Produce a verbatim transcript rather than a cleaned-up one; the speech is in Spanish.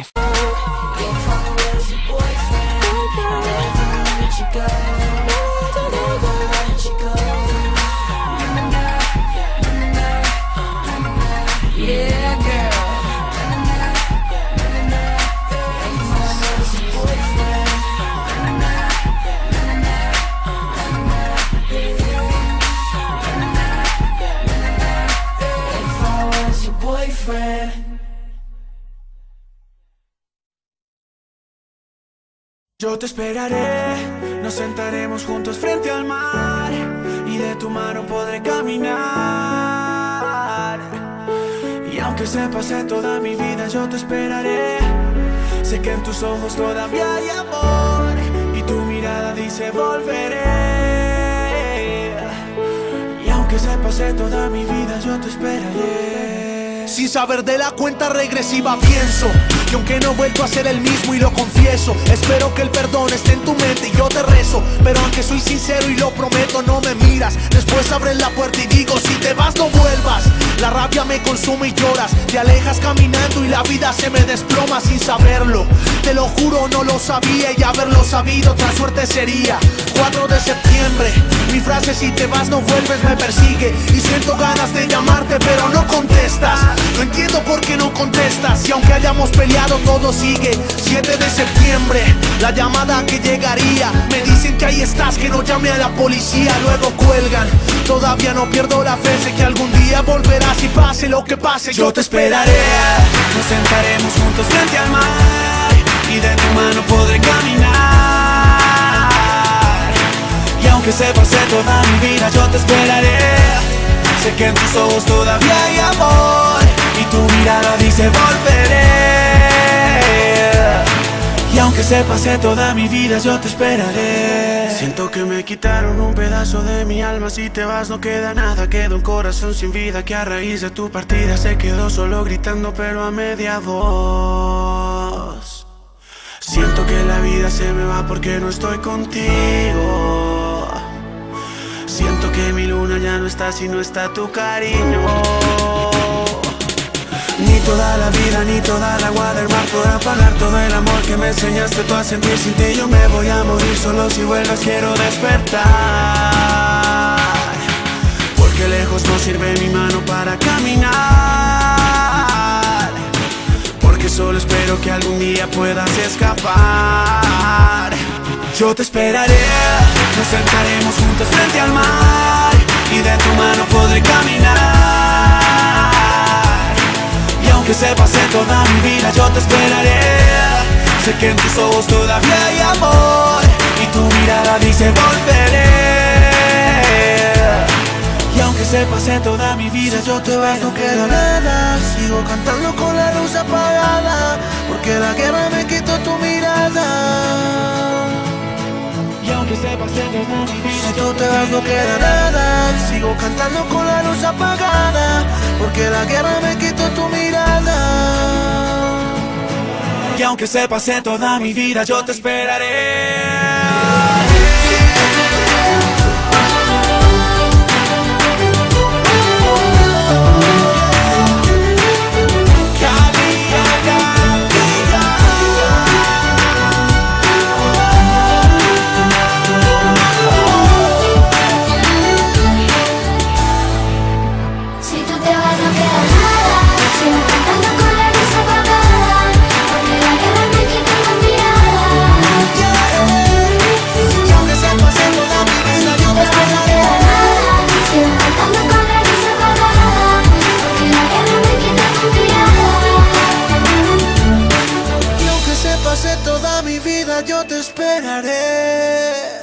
if yo te esperaré, nos sentaremos juntos frente al mar y de tu mano podré caminar. Y aunque se pase toda mi vida, yo te esperaré. Sé que en tus ojos todavía hay amor y tu mirada dice volveré. Y aunque se pase toda mi vida, yo te esperaré. Sin saber de la cuenta regresiva pienso que aunque no he vuelto a ser el mismo y lo confieso, espero que el perdón esté en tu mente y yo te rezo. Pero aunque soy sincero y lo prometo, no me miras. Después abres la puerta y digo, si te vas no vuelvas. La rabia me consume y lloras, te alejas caminando y la vida se me desploma sin saberlo. Te lo juro, no lo sabía y haberlo sabido otra suerte sería. Cuatro de septiembre, mi frase si te vas no vuelves me persigue y siento ganas de llamarte pero no contestas. No entiendo por qué no contestas y aunque hayamos peleado todo sigue. Siete de septiembre, la llamada que llegaría. Me dicen que ahí estás, que no llame a la policía. Luego cuelgan, todavía no pierdo la fe. Sé que algún día volverás y pase lo que pase yo te esperaré. Nos sentaremos juntos frente al mar y de tu mano podré caminar. Y aunque se pase toda mi vida yo te esperaré. Sé que en tus ojos todavía hay amor y tu mirada dice volveré. Y aunque se pase toda mi vida yo te esperaré. Siento que me quitaron un pedazo de mi alma. Si te vas no queda nada, queda un corazón sin vida que a raíz de tu partida se quedó solo gritando pero a media voz. Siento que la vida se me va porque no estoy contigo. Siento que mi luna ya no está si no está tu cariño. Ni toda la vida, ni toda el agua del mar podrá pagar todo el amor que me enseñaste tú a sentir. Sin ti yo me voy a morir, solo si vuelves quiero despertar. Porque lejos no sirve mi mano para caminar. Porque solo espero que algún día puedas escapar. Yo te esperaré, nos sentaremos juntos frente al mar y de tu mano podré caminar. Que se pase toda mi vida yo te esperaré. Sé que en tus ojos todavía hay amor y tu mirada dice volveré. Y aunque se pase toda mi vida yo te vas no queda nada. Sigo cantando con la luz apagada porque la guerra me quitó tu mirada. Y aunque se pase toda mi vida si tú te vas no queda nada. Sigo cantando con la luz apagada porque la guerra me quitó tu mirada. Y aunque se pase toda mi vida yo te esperaré. Toda mi vida yo te esperaré.